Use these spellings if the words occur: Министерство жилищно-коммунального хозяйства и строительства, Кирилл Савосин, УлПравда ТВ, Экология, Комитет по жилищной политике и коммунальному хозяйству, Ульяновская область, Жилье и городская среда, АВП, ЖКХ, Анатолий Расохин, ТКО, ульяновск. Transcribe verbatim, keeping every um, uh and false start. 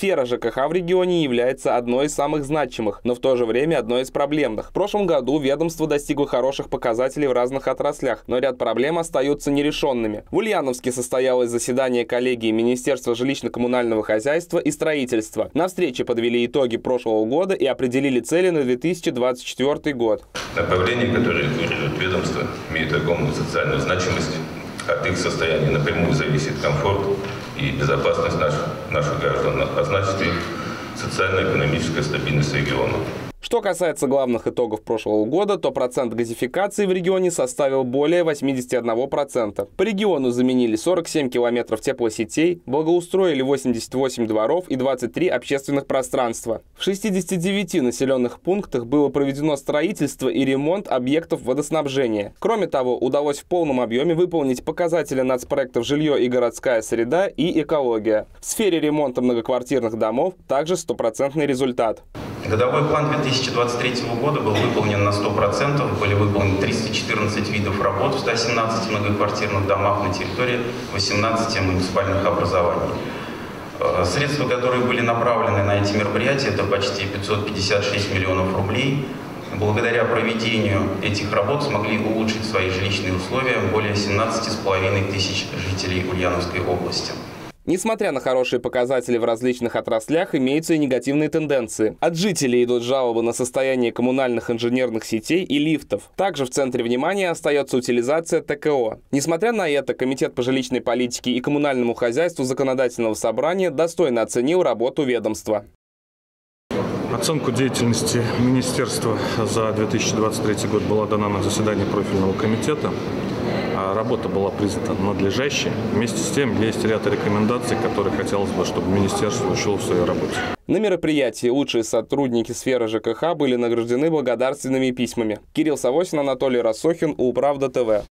Сфера ЖКХ в регионе является одной из самых значимых, но в то же время одной из проблемных. В прошлом году ведомство достигло хороших показателей в разных отраслях, но ряд проблем остаются нерешенными. В Ульяновске состоялось заседание коллегии Министерства жилищно-коммунального хозяйства и строительства. На встрече подвели итоги прошлого года и определили цели на две тысячи двадцать четвёртый год. Направления, которые курирует ведомство, имеют огромную социальную значимость. От их состояния напрямую зависит комфорт и безопасность наших, наших граждан, а значит и социально-экономическая стабильность региона. Что касается главных итогов прошлого года, то процент газификации в регионе составил более восьмидесяти одного процента. По региону заменили сорок семь километров теплосетей, благоустроили восемьдесят восемь дворов и двадцать три общественных пространства. В шестидесяти девяти населенных пунктах было проведено строительство и ремонт объектов водоснабжения. Кроме того, удалось в полном объеме выполнить показатели нацпроектов «Жилье и городская среда» и «Экология». В сфере ремонта многоквартирных домов также стопроцентный результат. Годовой план две тысячи двадцать третьего года был выполнен на сто процентов, были выполнены триста четырнадцать видов работ в ста семнадцати многоквартирных домах на территории восемнадцати муниципальных образований. Средства, которые были направлены на эти мероприятия, это почти пятьсот пятьдесят шесть миллионов рублей. Благодаря проведению этих работ смогли улучшить свои жилищные условия более семнадцати с половиной тысяч жителей Ульяновской области. Несмотря на хорошие показатели в различных отраслях, имеются и негативные тенденции. От жителей идут жалобы на состояние коммунальных инженерных сетей и лифтов. Также в центре внимания остается утилизация ТКО. Несмотря на это, Комитет по жилищной политике и коммунальному хозяйству Законодательного собрания достойно оценил работу ведомства. Оценку деятельности министерства за две тысячи двадцать третий год была дана на заседании профильного комитета. Работа была признана надлежащей. Вместе с тем есть ряд рекомендаций, которые хотелось бы, чтобы министерство учило в своей работе. На мероприятии лучшие сотрудники сферы ЖКХ были награждены благодарственными письмами. Кирилл Савосин, Анатолий Расохин, УлПравда ТВ.